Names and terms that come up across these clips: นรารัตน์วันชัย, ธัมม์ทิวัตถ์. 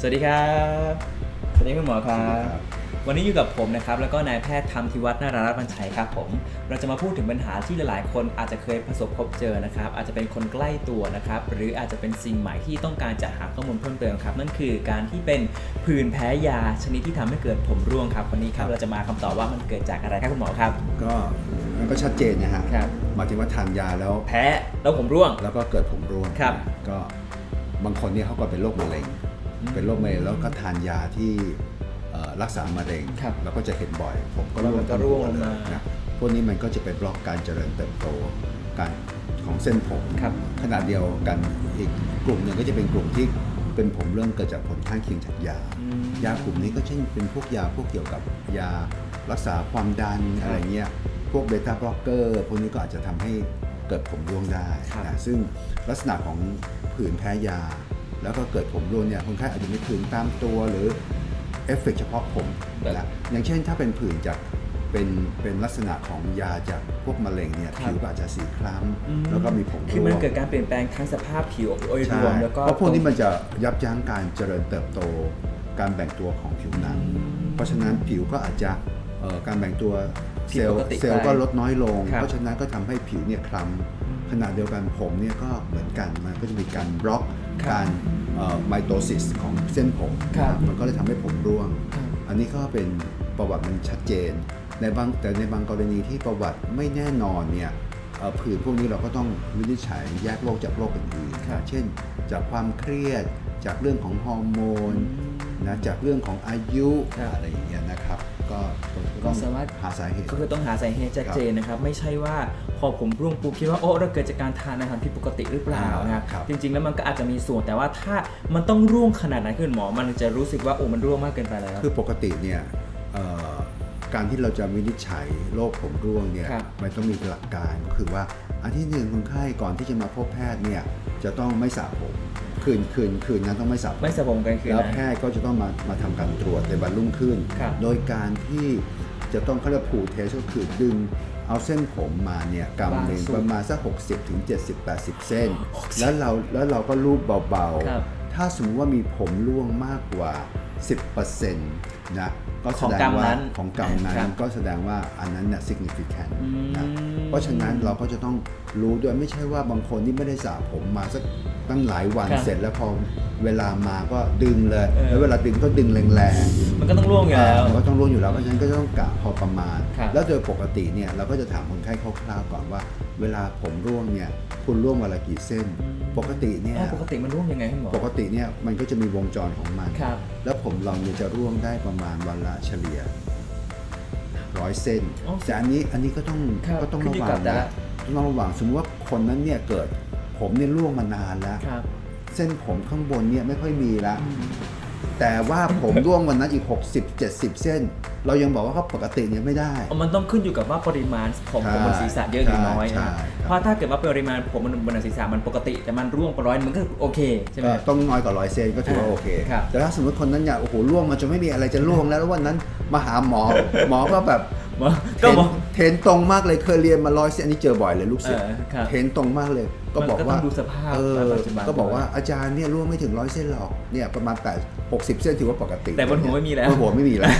สวัสดีครับสวัสดีคุณหมอครับวันนี้อยู่กับผมนะครับแล้วก็นายแพทย์ธรรมธิวัฒน์ นรารัตน์บรรชัยครับผมเราจะมาพูดถึงปัญหาที่หลายๆคนอาจจะเคยประสบพบเจอนะครับอาจจะเป็นคนใกล้ตัวนะครับหรืออาจจะเป็นสิ่งใหม่ที่ต้องการจะหาข้อมูลเพิ่มเติมครับนั่นคือการที่เป็นผื่นแพ้ยาชนิดที่ทำให้เกิดผมร่วงครับวันนี้ครับเราจะมาคำตอบว่ามันเกิดจากอะไรครับคุณหมอครับก็มันก็ชัดเจนนะฮะหมายถึงว่าทานยาแล้วแพ้แล้วผมร่วงแล้วก็เกิดผมร่วงครับก็บางคนเนี่ยเขาก็เป็นโรคมะเร็งเป็นโรคมะเร็งแล้วก็ทานยาที่รักษามะเร็งเราก็จะเห็นบ่อยผมก็ร่วงเลยนะพวกนี้มันก็จะไปบล็อกการเจริญเติบโตการของเส้นผมขนาดเดียวกันอีกกลุ่มหนึ่งก็จะเป็นกลุ่มที่เป็นผมเรื่องเกิดจากผลข้างเคียงจากยายากลุ่มนี้ก็เช่นเป็นพวกยาพวกเกี่ยวกับยารักษาความดันอะไรเงี้ยพวกเบต้าบล็อกเกอร์พวกนี้ก็อาจจะทำให้เกิดผมร่วงได้นะซึ่งลักษณะของผื่นแพ้ยาแล้วก็เกิดผมร่วงเนี่ยคนไข้อาจจะมีผื่นตามตัวหรือเอฟเฟกต์เฉพาะผมนะอย่างเช่นถ้าเป็นผื่นจากเป็นลักษณะของยาจากพวกมะเร็งเนี่ยผิวอาจจะสีคล้ำแล้วก็มีผมร่วงคือมันเกิดการเปลี่ยนแปลงทั้งสภาพผิวโดยรวมแล้วก็เพราะพวกนี้มันจะยับยั้งการเจริญเติบโตการแบ่งตัวของผิวหนังเพราะฉะนั้นผิวก็อาจจะการแบ่งตัวเซลล์ก็ลดน้อยลงเพราะฉะนั้นก็ทำให้ผิวเนี่ยคล้ำขนาดเดียวกันผมเนี่ยก็เหมือนกันมันก็จะมีการบล็อกการไมโตซิสของเส้นผมมันก็เลยทำให้ผมร่วงอันนี้ก็เป็นประวัติมันชัดเจนแต่ในบางกรณีที่ประวัติไม่แน่นอนเนี่ยผื่นพวกนี้เราก็ต้องวินิจฉัยแยกโรคจากโรคอื่นๆเช่นจากความเครียดจากเรื่องของฮอร์โมนนะจากเรื่องของอายุอะไรอย่างเงี้ยนะครับก็สามารถหาสาเหตุก็คือต้องหาสาเหตุชัดเจนนะครับไม่ใช่ว่าพอผมร่วงปุ๊บคิดว่าโอ้เราเกิดจากการทานอาหารผิดปกติหรือเปล่านะครับจริงๆแล้วมันก็อาจจะมีส่วนแต่ว่าถ้ามันต้องร่วงขนาดนั้นคุณหมอมันจะรู้สึกว่าโอ้มันร่วงมากเกินไปแล้วคือปกติเนี่ยการที่เราจะวินิจฉัยโรคผมร่วงเนี่ยมันต้องมีหลักการก็คือว่าอันที่หนึ่งคนไข้ก่อนที่จะมาพบแพทย์เนี่ยจะต้องไม่สระผมคืนนั้นต้องไม่สระผมกันคืนแล้วแพทย์ก็จะต้องมาทำการตรวจในวันรุ่งขึ้นโดยการที่จะต้องเขาเรียกผูเทสก็คือดึงเอาเส้นผมมาเนี่ยกำหนึ่งประมาณสัก 60-70-80 เส้นแล้วเราก็ลูบเบาๆถ้าสมมติว่ามีผมร่วงมากกว่า 10% นะก็แสดงว่าของกรรมนั้นก็แสดงว่าอันนั้นเนี่ย significant นะเพราะฉะนั้นเราก็จะต้องรู้ด้วยไม่ใช่ว่าบางคนที่ไม่ได้สระผมมาสักตั้งหลายวันเสร็จแล้วพอเวลามาก็ดึงเลยแล้วเวลาดึงก็ดึงแรงๆมันก็ต้องร่วงอยู่แล้วมันก็ต้องร่วงอยู่แล้วเพราะฉะนั้นก็ต้องกะพอประมาณแล้วโดยปกติเนี่ยเราก็จะถามคนไข้คร่าวๆก่อนว่าเวลาผมร่วงเนี่ยคุณร่วงวันละกี่เส้นปกติมันร่วงยังไงหมอปกติเนี่ยมันก็จะมีวงจรของมันแล้วผมเราเนี่ยจะร่วงได้ประมาณวันละเฉลี่ย100 เส้นแต่อันนี้ก็ต้องระวังนะต้องระวังสมมติว่าคนนั้นเนี่ยเกิดผมเนี่ยร่วงมานานแล้วเส้นผมข้างบนเนี่ยไม่ค่อยมีแล้วแต่ว่าผมร่วงวันนั้นอีก 60-70 เส้นเรายังบอกว่าเขาปกติเนี่ยไม่ได้มันต้องขึ้นอยู่กับว่าปริมาณของผมบนศีรษะเยอะหรือน้อยเพราะถ้าเกิดว่าปริมาณผมบนศีรษะมันปกติแต่มันร่วงไปร้อยมันก็โอเคใช่ไหมต้องน้อยกว่า100 เส้นก็ถือว่าโอเคแต่ถ้าสมมติคนนั้นเนี่ยโอ้โหร่วงมันจะไม่มีอะไรจะร่วงแล้ววันนั้นมาหาหมอหมอก็แบบเทนตรงมากเลยเคยเรียนมา100 เส้นอันนี้เจอบ่อยเลยลูกศิษย์เทนตรงมากเลยก็บอกว่าดูสภาพก็บอกว่าอาจารย์เนี่ยร่วงไม่ถึง100 เส้นหรอกเนี่ยประมาณ60 เส้นถือว่าปกติแต่บนหัวไม่มีแล้วบนหัวไม่มีแล้ว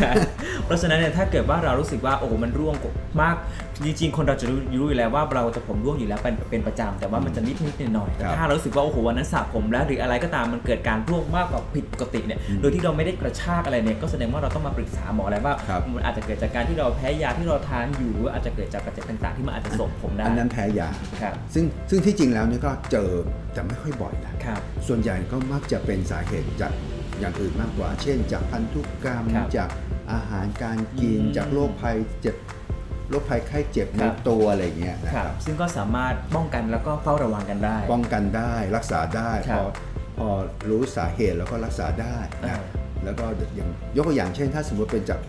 เพราะฉะนั้นเนี่ยถ้าเกิดว่าเรารู้สึกว่าโอ้มันร่วงมากจริงๆคนเราจะรู้อยู่แล้วว่าเราจะผมร่วงอยู่แล้วเป็นประจำแต่ว่ามันจะนิดหน่อยถ้าเรารู้สึกว่าโอ้โหวันนั้นสระผมแล้วหรืออะไรก็ตามมันเกิดการร่วงมากกว่าผิดปกติเนี่ยโดยที่เราไม่ได้กระชากอะไรเนี่ยก็แสดงว่าเราต้องมาปรึกษาหมอแล้วว่ามันอาจจะเกิดจากการที่เราแพ้ยาที่เราทานอยู่หรืออาจจะเกิดจากปัจจัยต่างๆที่มันอาจจะส่งผมได้อันนั้นแพ้ยาซึ่งที่จริงแล้วเนี่ยก็เจอแต่ไม่ค่อยบ่อยนะส่วนใหญ่ก็มักจะเป็นสาเหตุจากอย่างอื่นมากกว่าเช่นจากพันธุกรรมจากอาหารการกินจากโรคภัยไข้เจ็บในตัวอะไรเงี้ยนะครับซึ่งก็สามารถป้องกันแล้วก็เฝ้าระวังกันได้ป้องกันได้รักษาได้พอรู้สาเหตุแล้วก็รักษาได้นะแล้วก็อย่างยกตัวอย่างเช่นถ้าสมมติเป็นจาก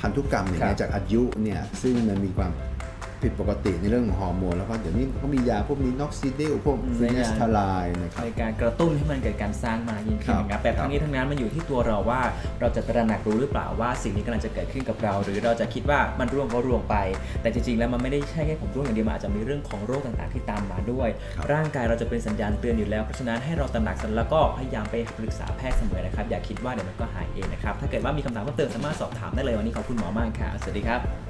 พันธุกรรมเนี่ยจากอายุเนี่ยซึ่งมันมีความ ผิดปกติในเรื่องของฮอร์โมนแล้วก็เดี๋ยวนี้ก็มียาพวกนี้น็อกซิดิลพวกฟินัสทลายนะครับในการกระตุ้นให้มันเกิดการสร้างมายิ่งขึ้นนะครับแต่ทั้งนี้ทั้งนั้นมันอยู่ที่ตัวเราว่าเราจะตระหนักรู้หรือเปล่าว่าสิ่งนี้กำลังจะเกิดขึ้นกับเราหรือเราจะคิดว่ามันร่วงก็ร่วงไปแต่จริงๆแล้วมันไม่ได้ใช่แค่ผมร่วงอย่างเดียวมันอาจจะมีเรื่องของโรคต่างๆที่ตามมาด้วยร่างกายเราจะเป็นสัญญาณเตือนอยู่แล้วเพราะฉะนั้นให้เราตระหนักแล้วก็พยายามไปปรึกษาแพทย์เสมอนะครับอย่าคิดว่าเดี๋ยวมันก็หายเองนะครับถ้าเกิดว่ามีคำถามเพิ่มเติมสามารถสอบถามได้เลยวันนี้ขอบคุณหมอมากค่ะสวัสดีครับ